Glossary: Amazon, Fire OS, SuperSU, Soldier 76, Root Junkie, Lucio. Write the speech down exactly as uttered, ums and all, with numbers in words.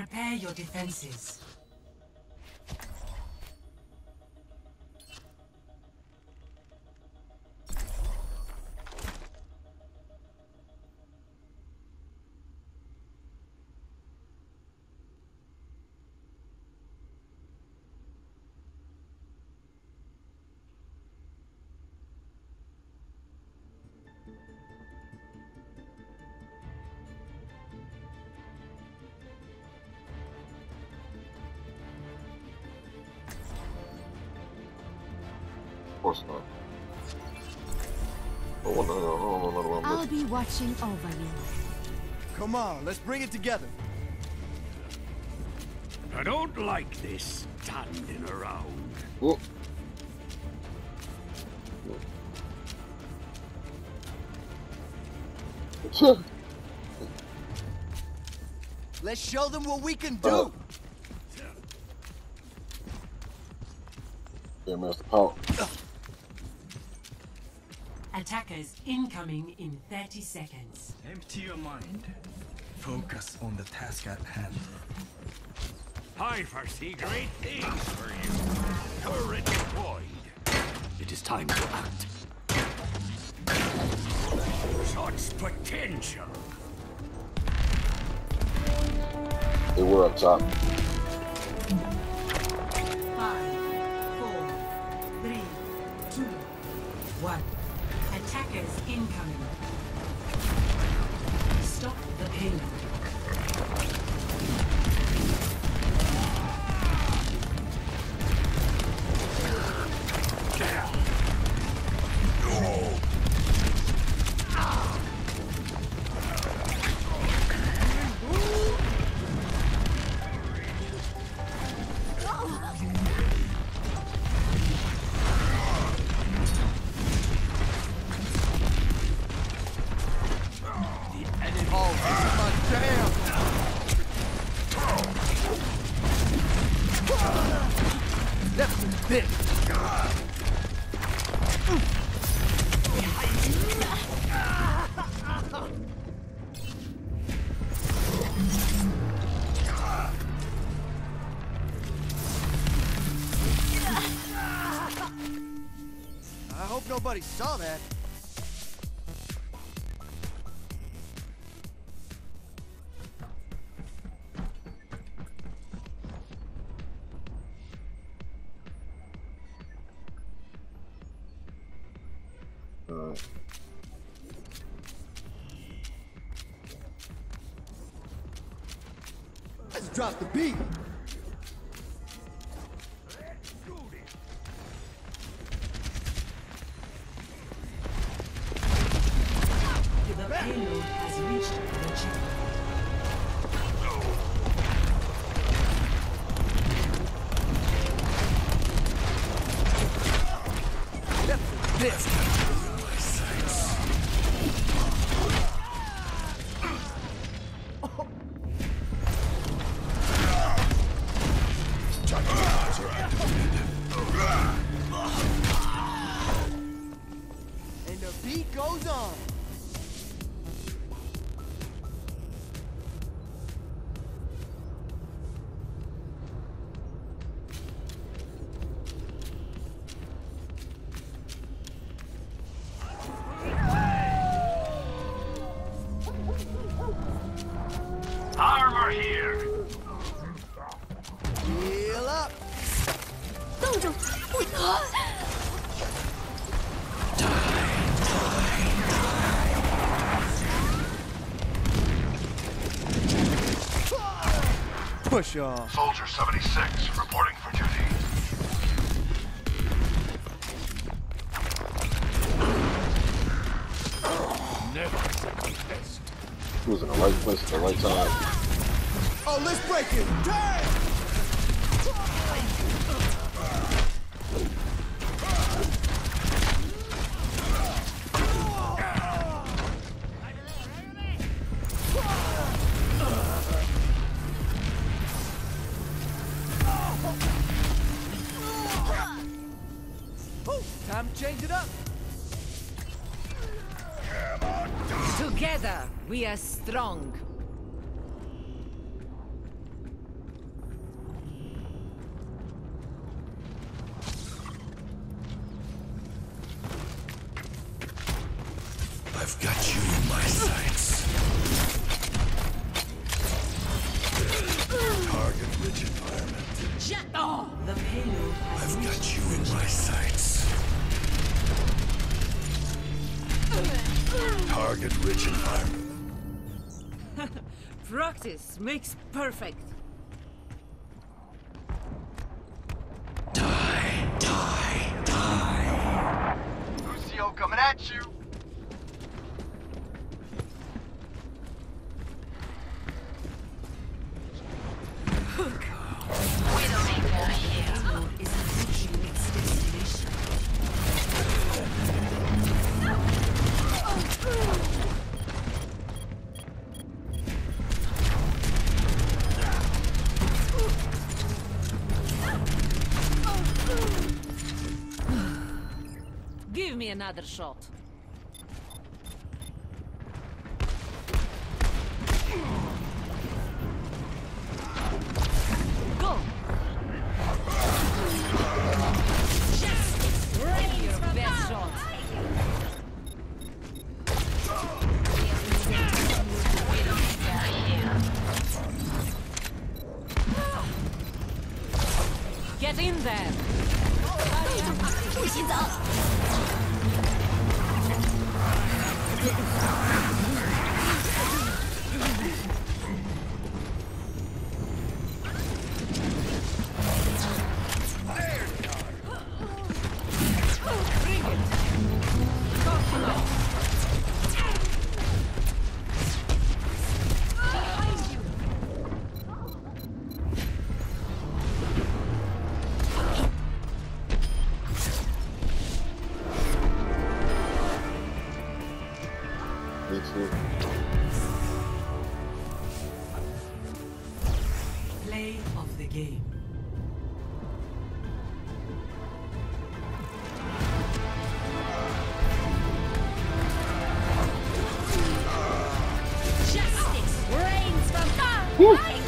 Prepare your defenses. I'll be watching over you. Come on, let's bring it together. I don't like this standing around. Whoa. Whoa. Let's show them what we can do. Oh. Yeah, Master Paul. Attackers incoming in thirty seconds. Empty your mind. Focus on the task at hand. I foresee great things for you. Courage deployed. It is time to act. Such potential. They were up top. Five, four, three, two, one. Attackers incoming. Stop the ping. Nobody saw that. Uh. Let's drop the beat. Soldier seventy-six reporting for duty. Never test. He was in the right place at the right time. Oh, let's break it! Damn! Together, we are strong. I've got you in my sights. Target-rich environment. Practice makes perfect. Die, die, die. Lucio coming at you. Give me another shot. Go. Just ready your best shot. We don't need that here. Get in there. Push it up. Play of the game. Justice reigns from far.